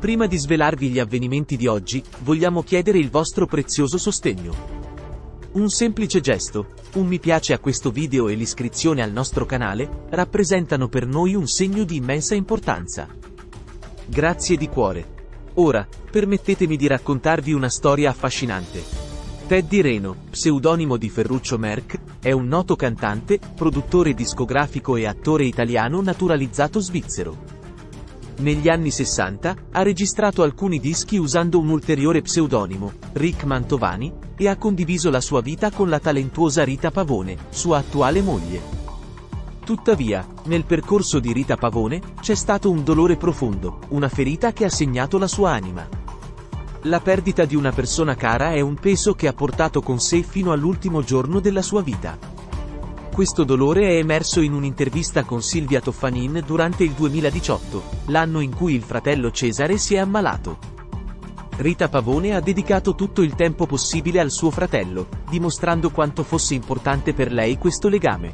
Prima di svelarvi gli avvenimenti di oggi, vogliamo chiedere il vostro prezioso sostegno. Un semplice gesto, un mi piace a questo video e l'iscrizione al nostro canale, rappresentano per noi un segno di immensa importanza. Grazie di cuore. Ora, permettetemi di raccontarvi una storia affascinante. Teddy Reno, pseudonimo di Ferruccio Merck, è un noto cantante, produttore discografico e attore italiano naturalizzato svizzero. Negli anni 60, ha registrato alcuni dischi usando un ulteriore pseudonimo, Rick Mantovani, e ha condiviso la sua vita con la talentuosa Rita Pavone, sua attuale moglie. Tuttavia, nel percorso di Rita Pavone, c'è stato un dolore profondo, una ferita che ha segnato la sua anima. La perdita di una persona cara è un peso che ha portato con sé fino all'ultimo giorno della sua vita. Questo dolore è emerso in un'intervista con Silvia Toffanin durante il 2018, l'anno in cui il fratello Cesare si è ammalato. Rita Pavone ha dedicato tutto il tempo possibile al suo fratello, dimostrando quanto fosse importante per lei questo legame.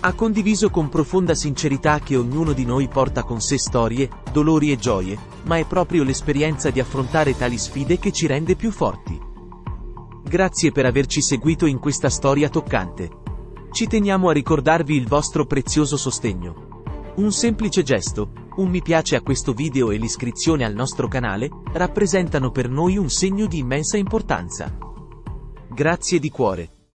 Ha condiviso con profonda sincerità che ognuno di noi porta con sé storie, dolori e gioie, ma è proprio l'esperienza di affrontare tali sfide che ci rende più forti. Grazie per averci seguito in questa storia toccante. Ci teniamo a ricordarvi il vostro prezioso sostegno. Un semplice gesto, un mi piace a questo video e l'iscrizione al nostro canale, rappresentano per noi un segno di immensa importanza. Grazie di cuore.